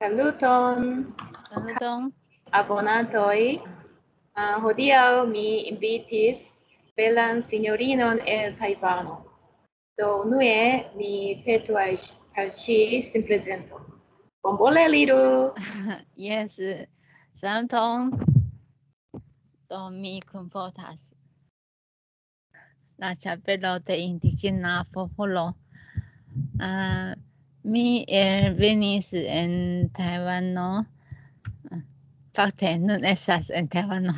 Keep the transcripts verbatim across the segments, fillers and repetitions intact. Saluton. Saluton. Abonantoi. Uh, hodiaŭ mi invitis belan sinjorinon el Tajvano. Do nue mi petu al ŝi sin prezento. Bonvole, Liru. Yes. Saluton. Do mi kunportas la ĉapelo de indiĝena popolo. Uh, mi el venis en Tajvano. Fakte nun estas en Tajvano.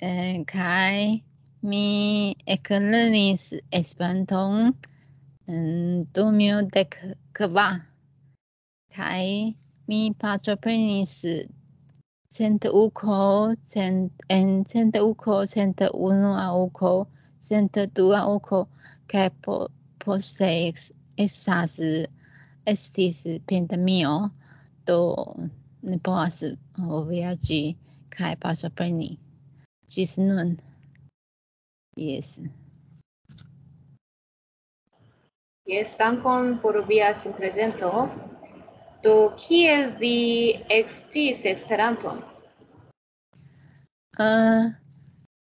eh, kaj mi eklernis Esperanton en du mil dek kvar. Kaj mi partoprenis cent uko, cent en cent uko, cent unua uko, cent dua uko, kaj po poste estas estis pandemio. Ne povas vojaĝi kaj partopreni ĝis nun. Yes. Yes, dankon por via sinprezento. Do kiel vi eksciis Esperanton? Uh,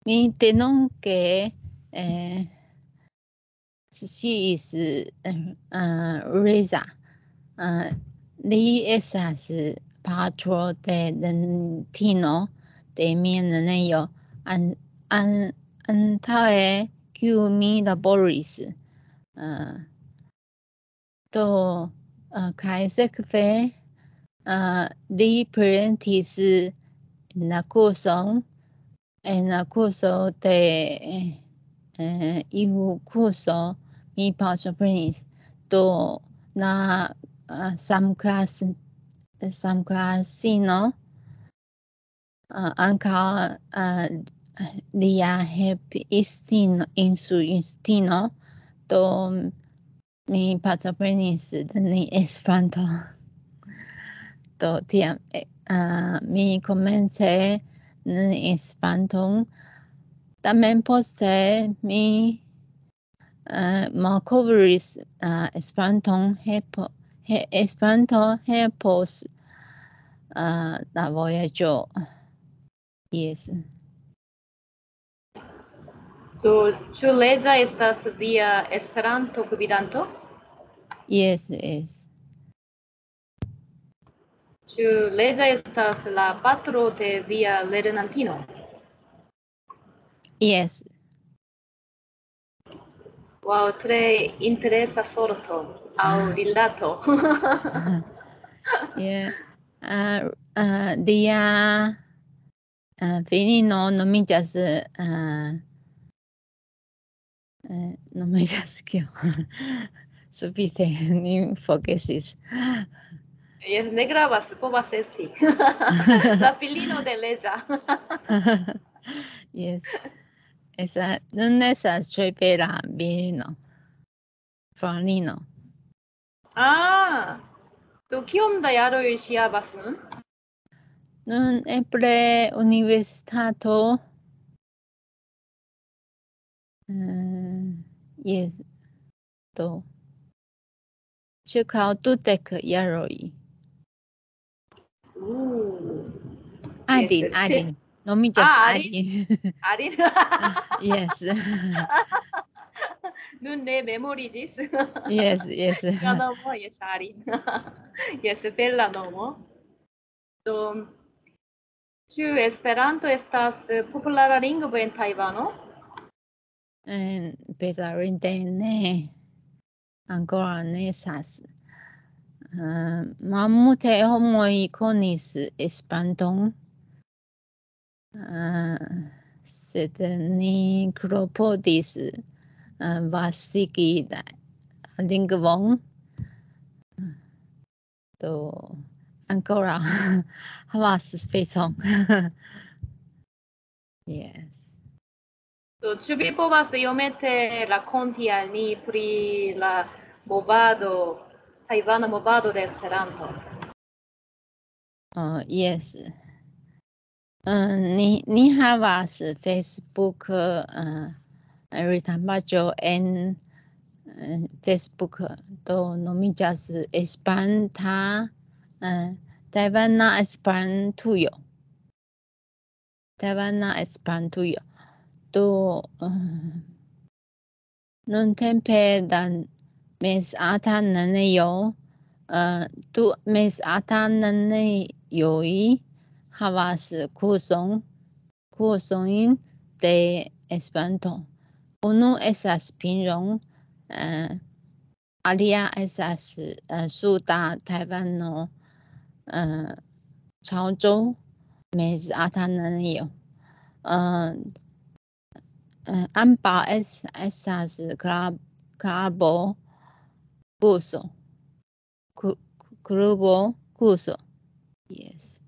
mi denonke eh, sciis uh, Reza. Uh, Li esas patro de Lentino de mia nenejo an an antaŭe kiu mi laboris. Uh, do uh, kaj sekve uh, li prezentis la kurson en la kurso de eh, iu kurso mi partoprenis. Do la Uh, some class, some class, you know, uh, ankaŭ uh, lia helpistino, instruistino, do mi partoprenis en Esperanto. Do tiam uh, mi komence Esperanton, tamen poste mi uh, malkovris uh, Esperanton helpo. He, Esperanto helpos uh, la vojaĝo. Yes. Do ĉu Leza estas via Esperanto gvidanto? Yes, yes. Ĉu Leza estas la patro de via lernantino? Yes. Wow, tre interesa sorto. Au rilato. Yeah. Uh, uh, dia uh, filino nomiĝas uh, uh, nomiĝas kio? Subite ni fokusis. Jes, ne gravas, povas esti. La filino de Leza. Yes. Esa nun esas tre bela virino. Franino. Ah, do kiom da jaroj ŝi havas nun? Nun eble universitato. Uh, yes, do ĉirkaŭ dudek jaroj. Uh, Adin, yes, Adin. No me just ah, Adin. Adin. Yes. Nun ne memorigis. Yes, yes. Lia nomo yes, Arin. Yes, bella nomo. Do ĉu Esperanto estas populara lingvo en Tajvano? En bezarinde ne. Ankoraŭ ne estas. Uh, Malmulte homoj konis Esperanton. Uh, sed ni klopodis uh, vastigi la lingvon. Do ankoraŭ havas spacon. Yes. Do ĉu vi povas iomete rakonti al ni pri la movado, tajvana movado de Esperanto? Uh, yes. Uh, ni, ni havas Facebook uh, retambaĝo en uh, Facebook to nomigas Esperanta uh, Tajvana Esperantujo. Tajvana Esperantujo. Do uh, non tempe dan mes atan neneo uh, tu mes atan neneoi havas kurson kursoin de Esperanto. Uno esas pinron, uh, alia esas uh, suda Tajvano uh, Chaozhou mes atananio. Uh, uh, Ampa es esas club clubo curso clubo curso. Yes.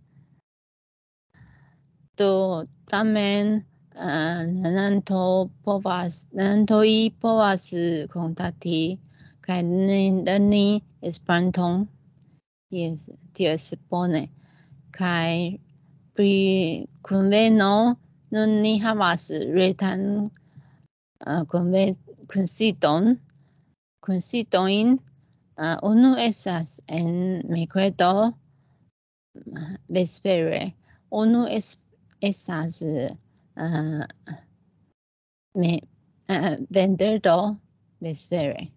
Do tamen Uh, Renanto povas, Renanto i povas kontakti kaj lerni Esperanton. Yes, tio es bone. Kaj pri kunveno nun ni havas retan uh, kunsiton, kunsitojn. Uh, unu esas en merkredo vespere. Unu es, esas Uh, me uh, venderdo vespere.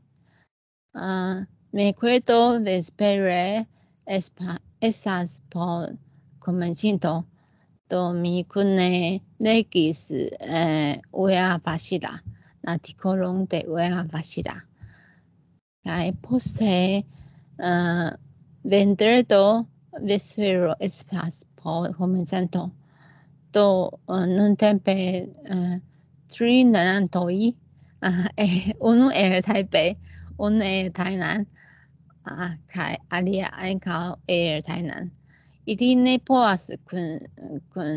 Uh, me acuerdo vespere espa, esas por comencinto. Do mi cune legis uh, uea pasila, articolon de uea pasila. Kai poste uh, venderdo vespero espas por comencinto. Do uh, non tempe uh, tri nanantoi, uh, eh, unu el Taipei, unu el Tainan, uh, kai alia ankaŭ el Tainan. Ili ne povas kun kun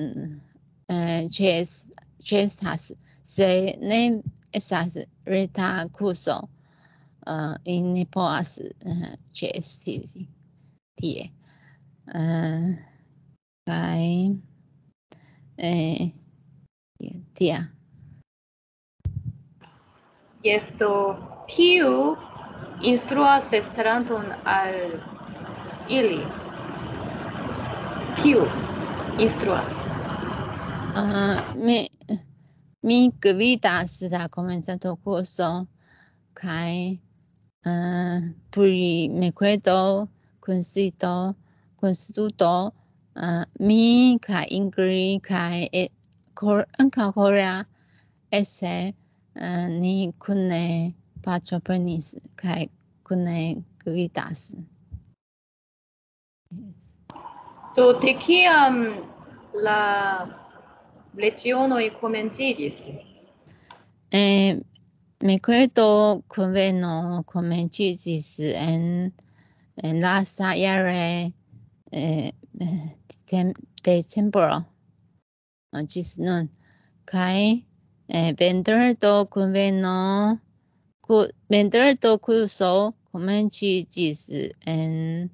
uh, ĉes ĉesas se ne estas reta kurso, uh, ili ne povas uh, ĉesi tie. Uh, kai Eh, yeah. Yes, do kiu instruas Esperanton al ili? Kiu instruas? Uh, mi mi gvidas la komencanto kurson kaj uh, pri merkredo konsisto konstituto. Uh, mi kaj Ingrid kaj e, kor, ankaŭ Korea ese uh, ni kune partoprenis kaj kune gvidas. Yes. Do de kiam la lecionoj komenciĝis? Eh, merkredo kunveno komenciĝis en en lasta jare eh, de temporal gis nun kaj venderdo kunveno venderdo kurso komenciĝis en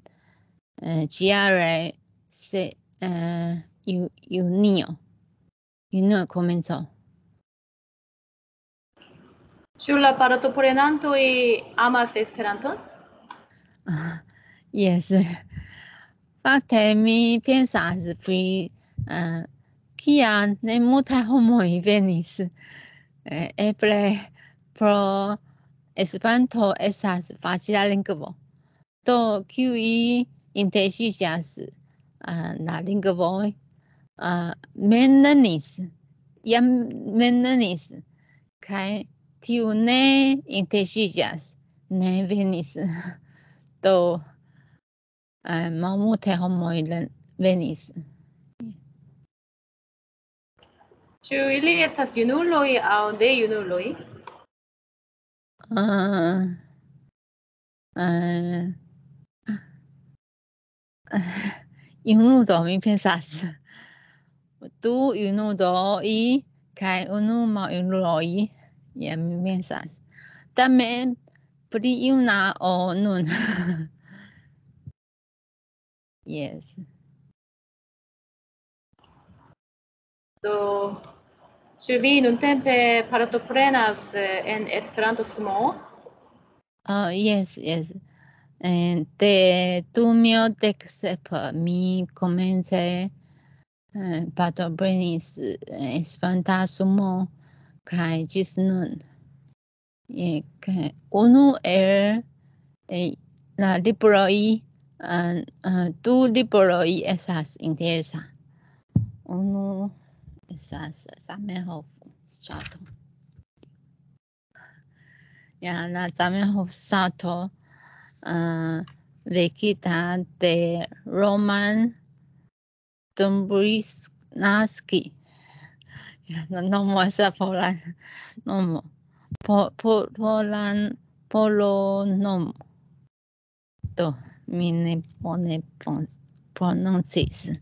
ĉiare se junio junio komenco. Ĉu la partoprenantoj amas Esperanton? Yes. Fakte mi pensas pri uh, kiam ne multaj homoj venis. Uh, eble pro Esperanto estas facila lingvo. Do kiuj interesiĝas uh, la lingvoj uh, mem lernis, jam mem lernis, kaj tiu ne interesiĝas, ne venis. Do Uh, Mamute homoj venis. Ĉu ili estas junuloj aŭ ne junuloj? Uh, uh, uh, junulo mi pensas. Du junuloj kaj unu maljunuloj. Ja, mi pensas. Tamen pli juna ol nun. Yes. Do, ĉu vi nuntempe partoprenas en Esperanto-Sumoo? Oh, yes, yes. Eh, te, tu mio dexepa, mi comence eh, pato brenis eh, spantasumo kai gis nun. Eh, kai, unu er eh, la libroi, uh, uh, du libroi esas interesa. Unu esas Zamenhof-strato. Ya la Zamenhof-strato uh, vekita de Roman Dembresznski. Ya no nomo esa polan nomo. Po, po, polan polo nomo. Do mi ne bone prononcis.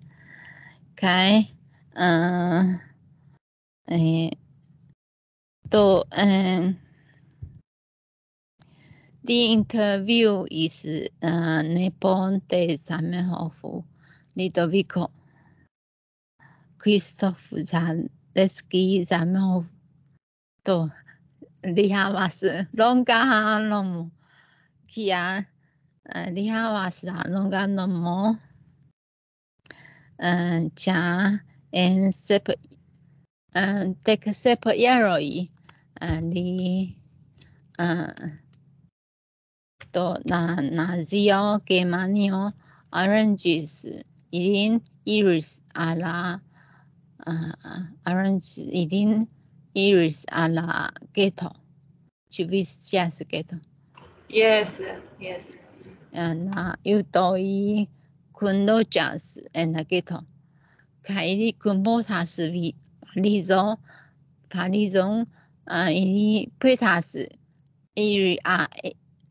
Kai uh, eh, do um, the interview is uh, Nippon de Zamenhof, Lidoviko, Christoph Zaleski Zamenhof, to li havas longa nomo, kia uh, li havas la longa nomo, uh, ĉar en sep uh, dek sep jaroj uh, li uh, to la nazio Germanio arranges ilin iris a la uh, arrange ilin iris a la ghetto. Ĉu vi scias ghetto? Yes, yes. And la judoj kunloĝas en la ghetto kaj ili kunportas vi parizo parizon uh, ili pretas iri a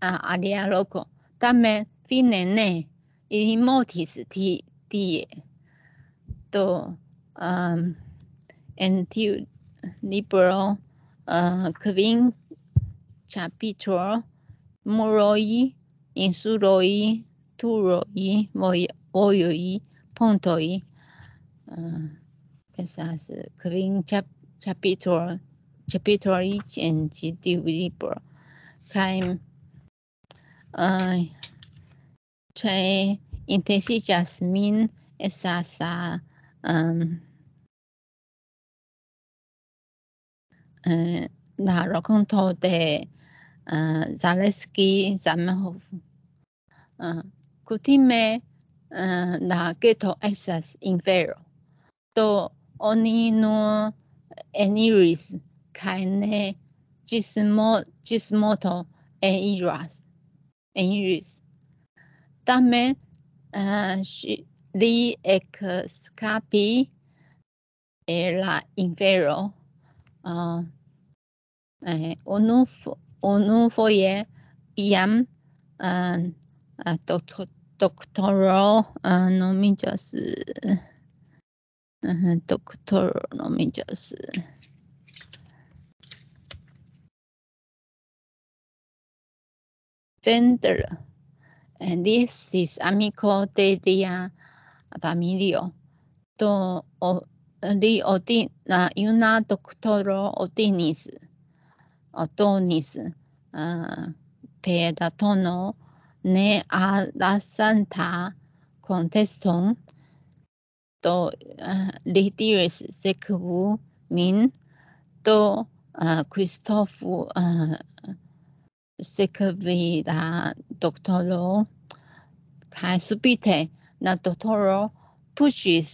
Uh, alia loko. Tamen fine ne ili mortis ti, tie. Do um, en tiu libro uh, kvin ĉapitro muroj, insuloj, turoj, vojoj, pontoj uh, estas kvin ĉapitro ĉapitroj en ĉi tiu libro kaj Uh, tre intensiĝas min esas uh, um, uh, la rakonto de uh, Zaleski Zamenhof. Uh, kutime uh, la geto estas infero, do oni nur eniris kaj ne ĝismo ĝismorto eniras. Enris. Tamen uh, li escapi el la infero uh, eh, unu, unu foje iam uh, uh, doktoro doctor, uh, nomiĝas uh, doktoro nomiĝas Vendor, and this is amico de dia familio. Do o, li odin la una doctoro odinis odonis uh, per la tono ne a la santa conteston. Do uh, li diris sekvu min. Do uh, Christoph uh, sekvi la doktoro kaj subite la doktoro puŝis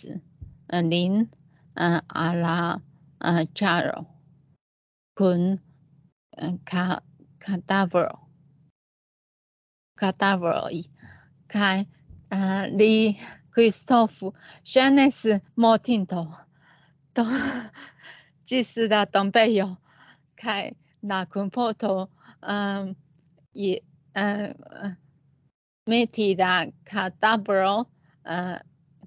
lin uh, al la uh, ĉaro kun uh, ka, kadavro kadavroj kaj uh, li Christoph ŝajnis mortinto do ĝis la tombejo kaj la kunporto Um, y, uh, meti la cadavro, uh,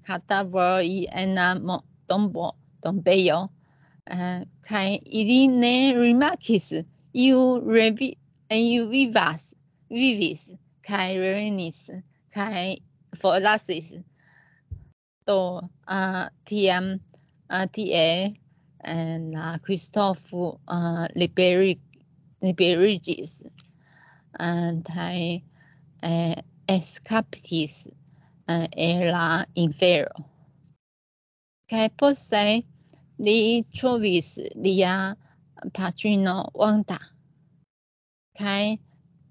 cadavro y en la tombo, tombejo, uh, kai ili ne rimarkis, iu revi, iu vivas, vivis, kai revenis, kai forlasis. Do uh, tiam uh, tie uh, la Christoph uh, liberi Liberigis anti uh, escaptis uh, era infero. Kaj poste li trovis lia patrino Wanda, kaj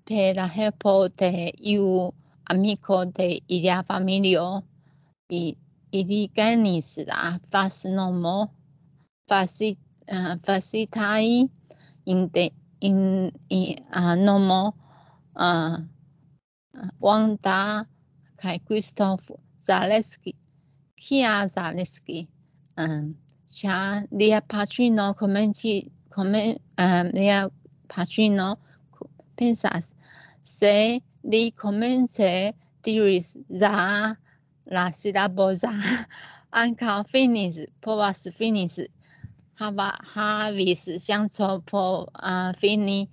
per la helpo de iu amiko de ilia familio, i, ili gajnis la fasnomo fasit, uh, fasitai in de in, in uh, nomo uh, Wanda kaj Christoph Zaleski, kia Zaleski, um, ĉar lia patrino komenci komen um, lia patrino pensas se li komence diris za la silabo za ankaŭ finis povas finis hava havis ŝancon por uh, fini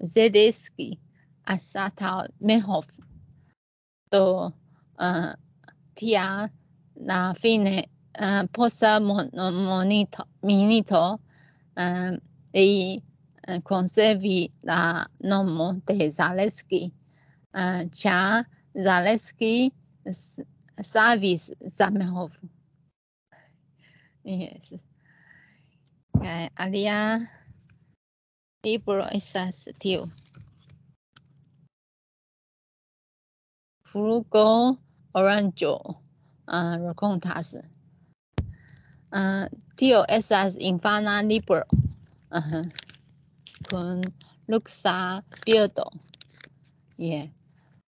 Zaleski anstataŭ Zamenhof. Do uh, tia la fine uh, posta mon, monito, minito uh, li uh, konservi la nomo de Zaleski, uh, ĉar Zaleski savis Zamenhof. Yes. Kaj alia libro estas tiu. Frugo oranĝo. Uh, racontas. Uh, tio estas infana libro uh -huh. kun luksa bildo. Yeah.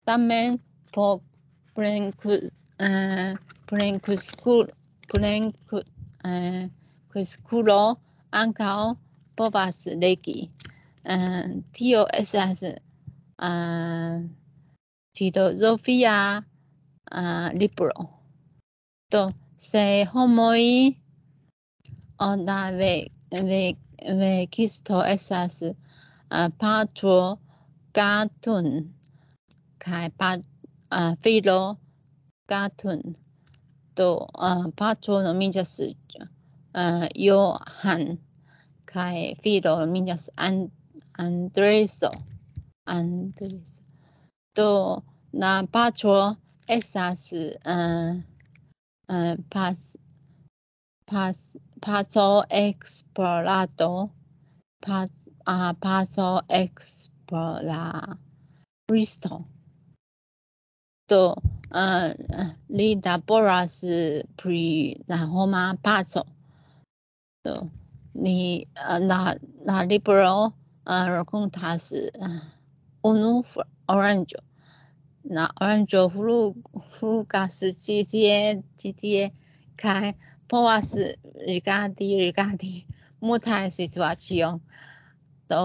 Tamen por plenkus uh, plenkuskulo plenkus uh, ankaŭ povas legi. Uh, tio estas uh, filozofia uh, libro. Do se homoi onda ve ve ve kisto esas uh, patro gatun kai pat uh, filo gatun do uh, patro nomiĝas uh, Johan kai filo nomiĝas And, Andreso Andreso do la patro esas uh, Uh, pas, pas, paso explorado, pas, uh, paso explorado. Do uh, li laboras pri la homa paso. Do li uh, la, la libro uh, racontas uh, unu oranĝo. La oranĝo flugas ĉi tie, ĉi tie, kaj povas rigardi, rigardi multajn situaciojn. Do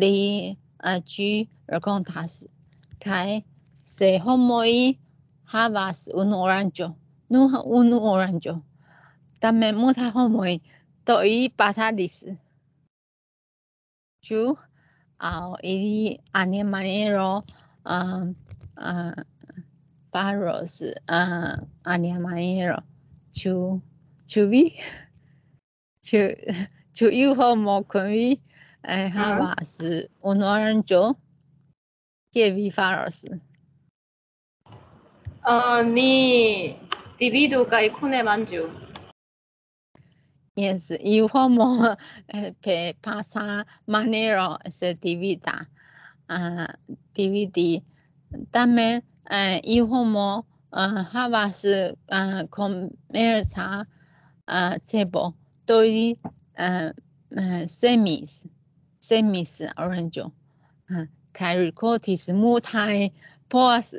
li ĝi rakontas, kaj se homoj havas unu oranĝo, nur unu oranĝo, tamen multaj homoj do ili batalis, ĉu aŭ ili animanero Uh, faros uh, alia maniero. Ĉu ĉu vi ĉu ĉu iu homo kun vi eh, havas unu oranĝo, kie vi faros? Uh, ni dividu kaj kune manĝu. Jes, iu homo per pasa maniero se divida uh, dividi. Tamen uh, iu homo uh, havas uh, komerca uh, cebo, do ili uh, uh, semis semis oranĝo uh, kaj rikoltis multaj, povas uh,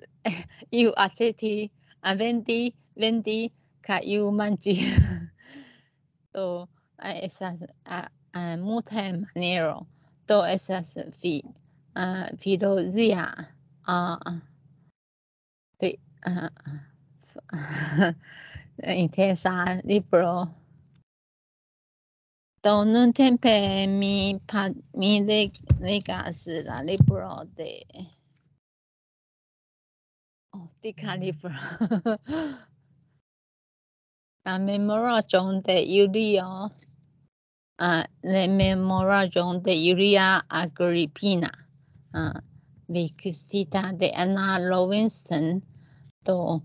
iu aceti, uh, vendi vendi kaj iu manĝi. Do uh, estas uh, uh, multaj maniero, do estas fi uh, filozia Uh, the, uh, interesa libro. Do nun tempe mi pa, mi leg, legas la libro de oh, dika libro la memoraĵon de Julia uh, la memoraĵon de Julia Agrippina. Uh, vestida de Anna Robinson, do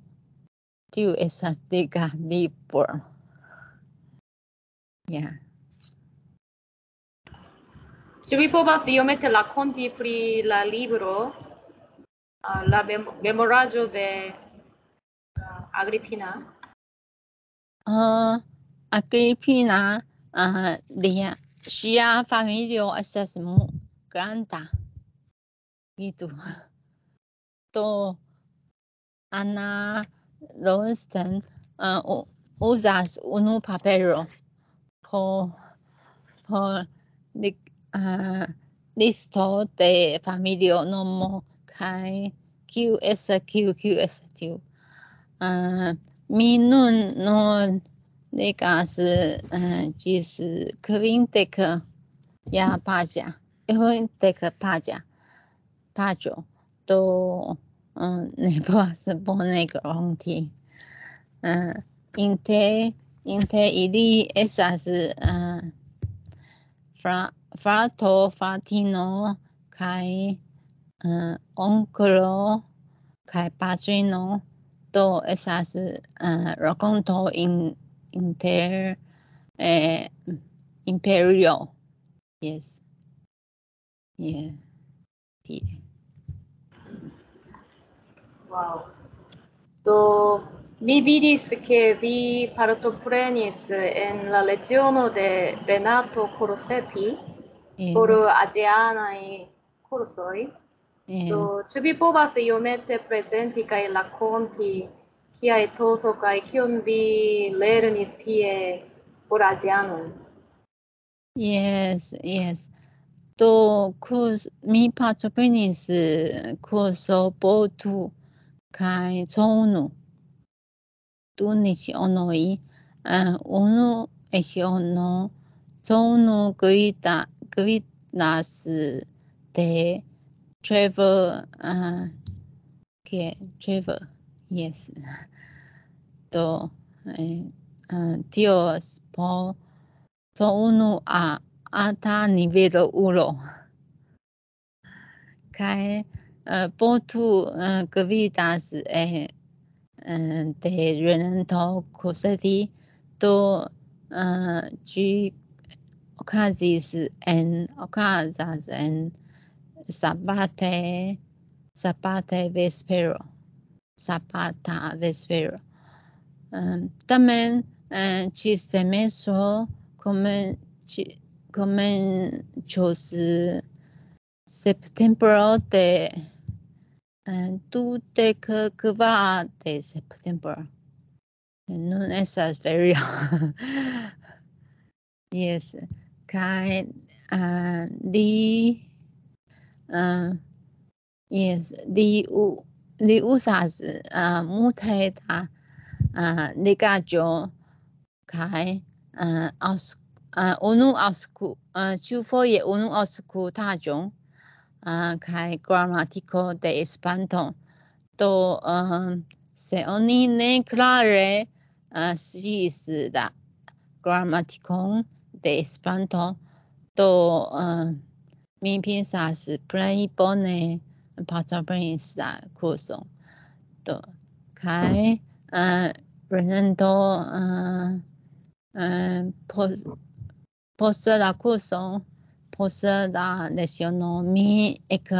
tú esas de Gadipo. Yeah. Sri Prabhupada iomente la conti pri la libro uh, la mem memoraggio de uh, Agrippina. Uh, Agrippina, uh, de sia familio esas mu granda. Vidu. Do Anna Rosten uh, usas unu papero por por de Uh, listo de familia nomo kai Q S Q Q S Q. Uh, mi nun non legas uh, gis kvindek ya paja, kvindek paja, pajo, do uh, ne povas bone garanti. Uh, inter inter ili esas uh, fra Frato, fratino, kai uh, onklo, kai patrino, do esas uh, raconto in inter eh, imperio. Yes. Yeah. Yeah. Wow. Do mi vidis que vi partoprenis en la leciono de Renato Corsetti. Yes. Por adiana y cursoi. Yes. So, ĉu vi povas iomete prezenti kaj rakonti kiaj toso kaj kion vi lernis tie por adianoj? Yes, yes. Do kurs mi partoprenis kurso botu kaj cono. Du lecionoj, uh, unu leciono cono guida Guidas de travel, uh, que travel, yes. Do, eh, uh, Dios por so uno a alta nivel uno. Kai, uh, por tu uh, guidas eh, uh, de Renato Corsetti, do, uh, G. Okazis en okazas en sabate sabate vespero sabata vespero. Um, tamen uh, ĉi-semestro come komencos septembro de uh, dudek kvar de septembro. Nun estas ferio. Yes. Kai uh, li uh, yes li u li usas uh, multe da uh, legaĵo kai uh, aus uh, unu aŭsku uh, ĉiufoje unu aŭskultaĵon uh, kaj gramatiko de Esperanto. Do uh, se oni ne klare uh, sciis la gramatikon de Esperanto, do uh, mi pensas plej bone partoprenis la kurson. Do kaj uh, Renato uh, uh, post, post la kurson, post la leciono mi ek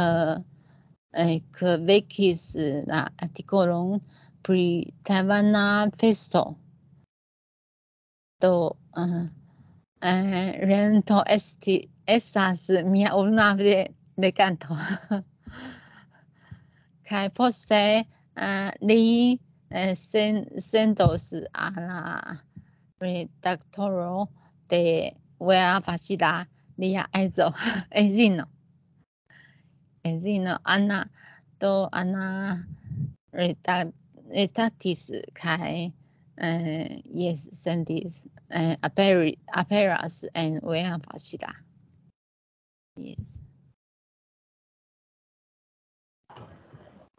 ekvekis la artikolon pri Tajvana festo. Do uh, Uh, Renato esti estas mia una de, de canto. Kai poste uh, li uh, sen, sendos a la redaktoro de wea facila lia edzo edzino. Edzino Ana do Ana redaktis kai Uh, yes, sendis uh, aperi, aperas en wea facila. Yes.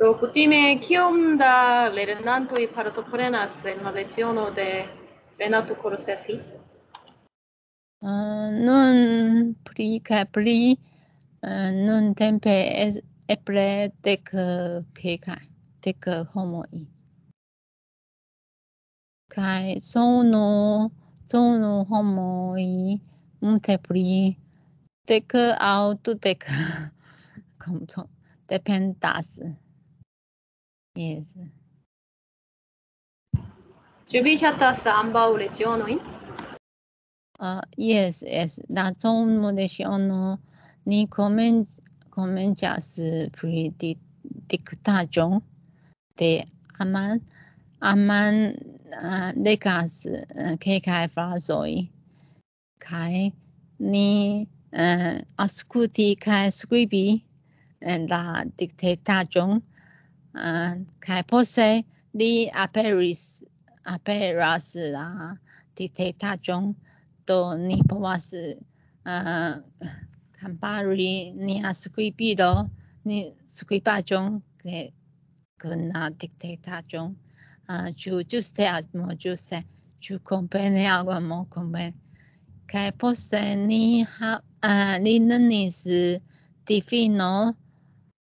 Do kutime kiom da lernantoj partoprenas en la leciono de Renato Corsetti? Uh, nun pli kaj pli uh, nuntempe eple take keka take homoi. Kai sono sono homoi multiply take out take control dependas. Yes. Csubícsatása ambau lecionoi. Uh, yes, yes. That's on modestion. Ni comments comentas predictation de aman aman legas que kai frazoi kai ni ascuti kai scribi la dictation kai posse li aperis aperas la dictation. Do ni povas uh, compari nia skribilo ni skribaĵon kun la diktataĵo uh, ĉu ĝuste aŭ ĝuste ĉu komprene aŭ malkomprene kaj poste ni ha uh, ni lernis difino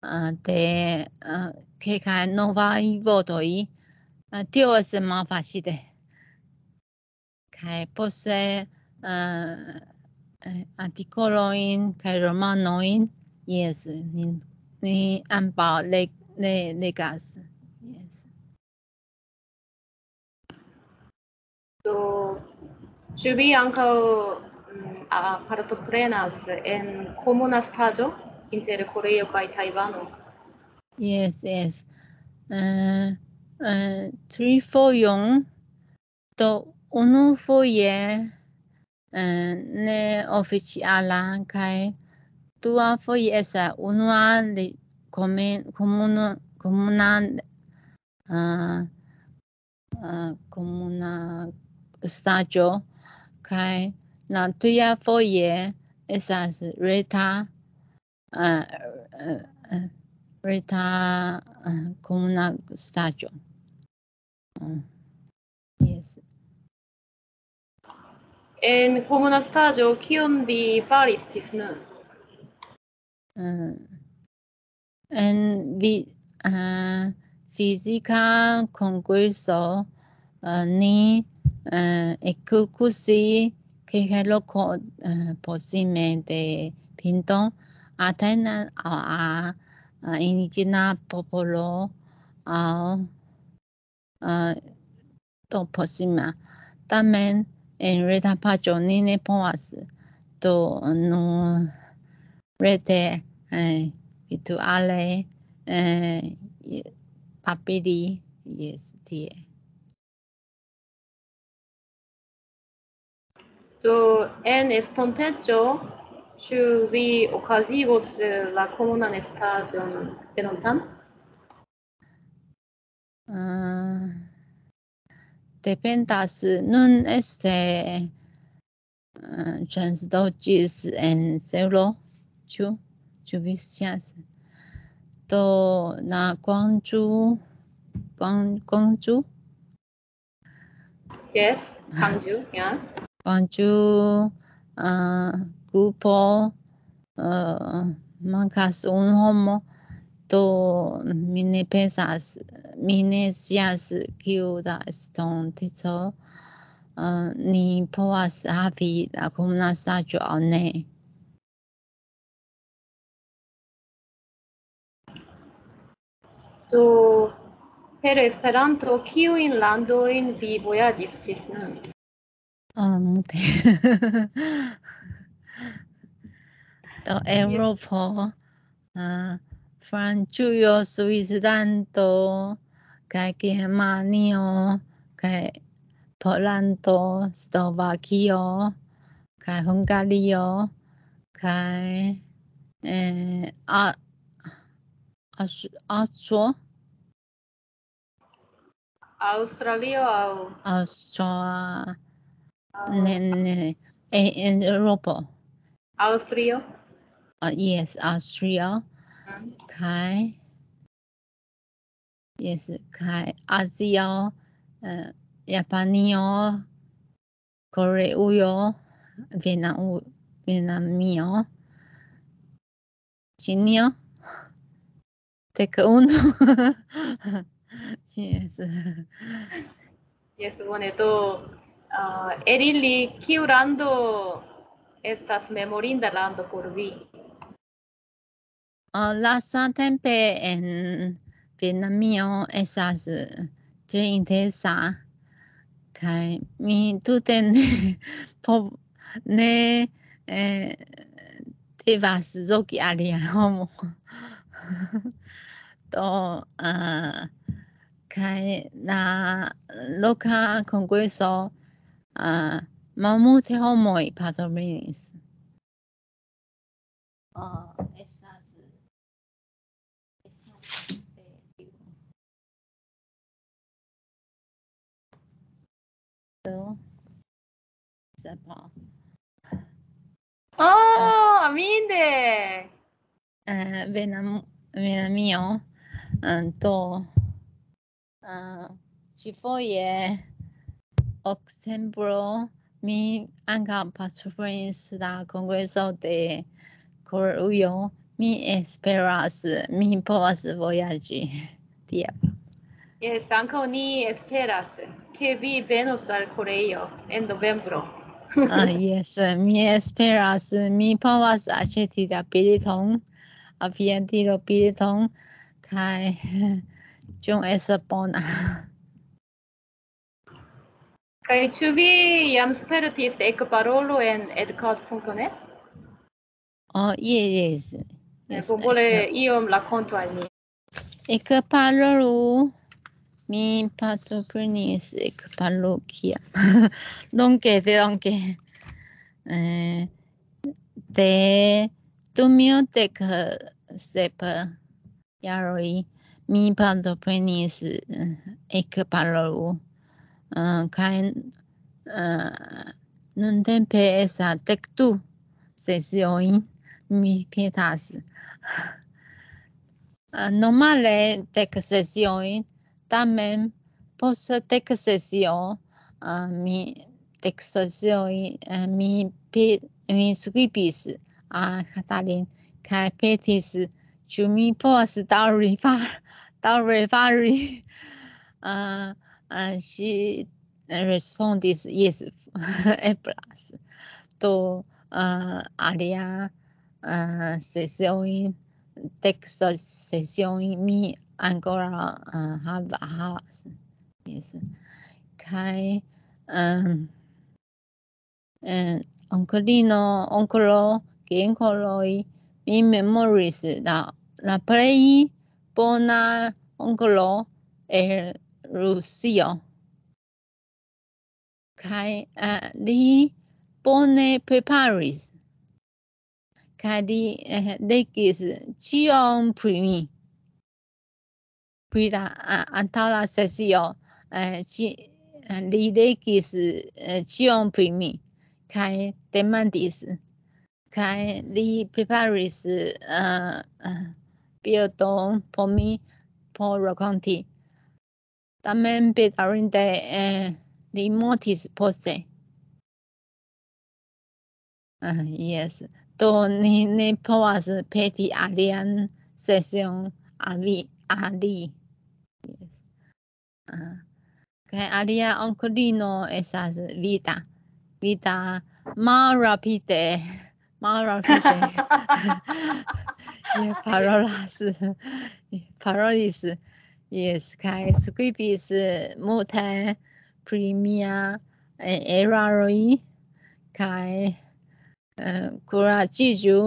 uh, de uh, kelkaj novaj vortoj uh, tio estas malfacile kaj poste Uh, articoloin kai romanoin, yes, ni, ni ambau le, le, legas. Yes. So, ĉu vi ankaŭ partoprenas en komuna staĝo inter Koreio kaj Tajvano? Yes, yes. Uh, uh, tri fojon, do unufoje Uh, ne oficiala kai dua foje esa unua comuna comuna uh, uh, comuna stadio kai la tuia foje esas reta uh, uh, uh, reta uh, comuna stadio uh, yes. En comuna stadio, kion vi faris ĝis nun? Uh, en vi uh, fizika kongreso uh, ni uh, ekskuzi kelkaj lokoj uh, proksime de pinto atena aŭ uh, indiĝena popolo aŭ uh, do proksima. Tamen en reta paĝo ni ne povas do nun rete eh, virtuale eh, paperi jes tie. Do en estonteco ĉu vi okazigos la komunan stadion denontan? Uh, Dependas nun este uh, transdogis en celo ĉu ĉu vi scias do la Guangzhou Guangzhou yes Guangzhou yeah Guangzhou uh, grupo uh, mankas un homo do mi ne pensas mi ne scias kiu da estonteco uh, ni povas havi la komuna staĝo aŭ ne. Do per Esperanto kiujn landojn vi vojaĝis ĝis nun? Ah, multe. Do Eŭropo uh, Francujo, Svislando, kaj Germanio, kaj Polando, Slovakio, kaj Hungario, kaj eh, a Aŭstrio, Aŭstralio, Aŭstria, ne ne en, en Eŭropo. Aŭstrio. Uh, yes, Aŭstrio. Kai yes kai Asia uh, Japanio Koreio Vietnam Vietnamio Chinio take uno. Yes. Yes, bonito. Uh, Erili, ¿curando estas memorindalando por vi? Uh, la santempe en Vietnamio esas tre interesa. Kaj mi tute ne po ne eh, devas zoki alia homo. Do uh, kaj la loka kongreso uh, malmulte homoj partoprenis. Uh, Oh, aminde. Uh, venam, venamio, anto. Uh, ci foie, oxembro, mi anca partoprenis la congreso de Koreio, mi esperas, mi povas vojaĝi tie. Yes, ankaŭ ni esperas que vi venos al Koreio en novembro. Ah, yes, mi esperas, mi povas aĉeti la bileton, aviadi la bileton, kaj ĝi estas bona. Kaj ĉu vi jam spertis Ekparolu en edukado punto net? Oh, yes, yes. Yes. Bonvole iom rakontu al ni. Ekparolu. Mi partoprenis Ekparolu kiam longe de longe eh, de dumdek sep jaroj mi partoprenis Ekparolu uh, kaj uh, nuntempe estas dek du sesioj mi petas uh, normale dek sesioj. Tamen post dek sesioj uh, mi dek sesioj uh, mi pe, mi skribis al uh, Katalin kaj petis ĉu mi povas daŭri daŭre fari uh, uh, ŝi respondis jes eblas do uh, alia uh, sesioj dek sesioj mi Angora uh, have a house. Yes. Kai um and oncolino oncolo gencoloi mi memoris da la plej bona oncolo el Rusio. Kai uh, li bone preparis. Kai li uh, legis ĉion pri mi. Pri la antaŭ la sesio li legis ĉion pri mi kaj demandis kaj li preparis bildon por mi por rakonti. Tamen bedaŭrinde li mortis poste. Jes, do ni ne povas peti alian sesion al vi. Ali. Yes. Uh, kaj alia onklino esas Vida. Vida malrapide. Malrapide. parolas. Parolis. Yes. Kaj skribis multaj pri mia eraroj. Kaj kuraĝiĝu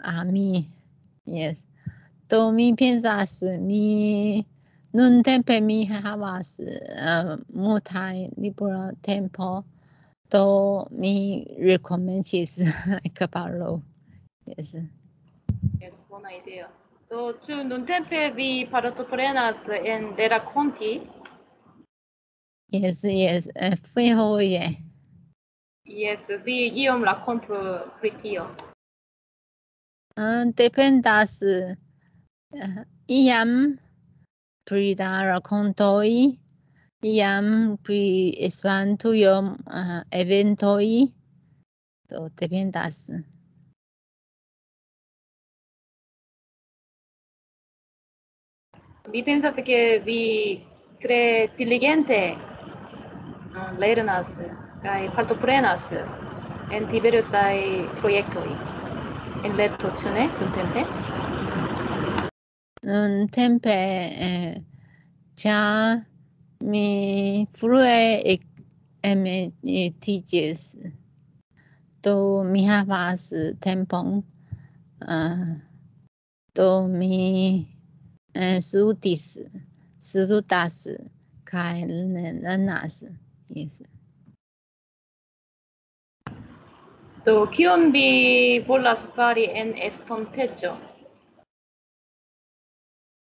al mi. Yes. Do mi pensas mi nuntempe mi havas uh, multaj libera tempo do mi rekomencis Ekparolu. Yes. Yes, bona ideo. Do ĉu nuntempe vi partoprenas en de rakonti? Yes, yes, uh, foje. Yes, vi iom rakontu pri tio. Uh, dependas Uh, iam pri la rakontoj, iam pri Esperanto uh, eventoj, do dependas. Vi pienso que vi cree inteligente leernos, hay falta pruebas en Tiberias hay proyectos en la traducción tempe. Un tempe ya mi frue me teaches to mi havas tempon to mi studis studas kaj lernas. Yes. Do kion vi volas fari en estonteco?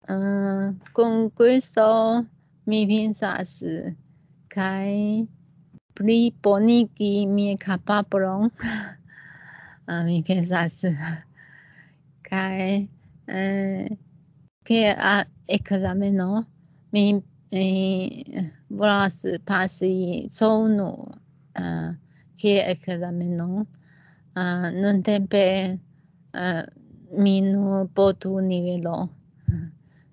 Uh, con questo mi pensas kaj plibonigi mian kapablon. uh, mi pensas kaj eh, ke la ekzameno mi eh, volas pasi sonu uh, ke ekzameno. Uh, non tempe uh, mi no potu nivelo.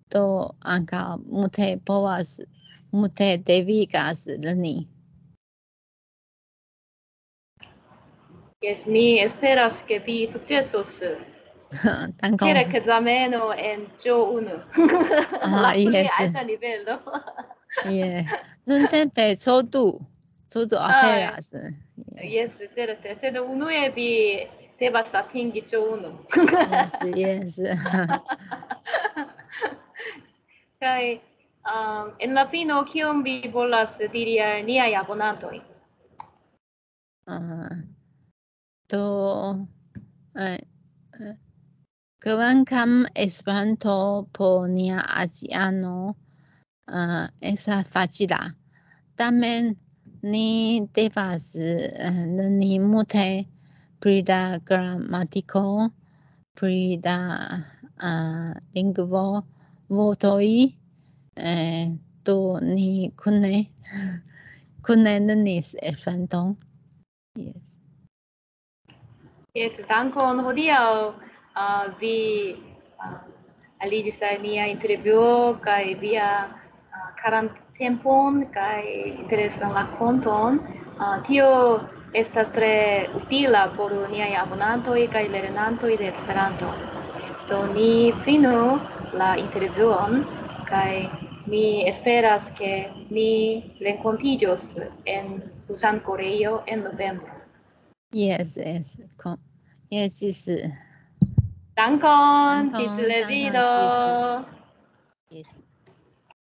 Do anca mute povas, mute devigas lerni. Yes, mi esperas ke vi sukcesos. Dankon. Kiel ekzameno en J uno. Ah, yes. Alta nivelo. Yeah. Non tempe J du. J du aperas. Yes, certe. Sed unue vi devas atingi J uno. Yes, yes. Kaj um, en la fino kion vi volas diri al niaj abonantoj? Uh, do eh, kvankam Esperanto por nia aziano uh, estas facila, tamen ni devas uh, lerni multe pri la gramatiko, pri la uh, lingvo, vortoj, eh, do ni kune kune lernis Esperanton. Yes. Yes, dankon hodiaŭ uh, vi uh, aliĝis al nia intervjuo kaj via uh, karanta tempon kaj interesan rakonton. Uh, tio estas tre utila por niaj abonantoj kaj lernantoj de Esperanto. Do ni finu la intervjuon kaj mi esperas ke ni renkontiĝos en Busan, Koreio en novembro. Yes, yes. Con. Yes, yes. Dankon, ĝis revido. Yes.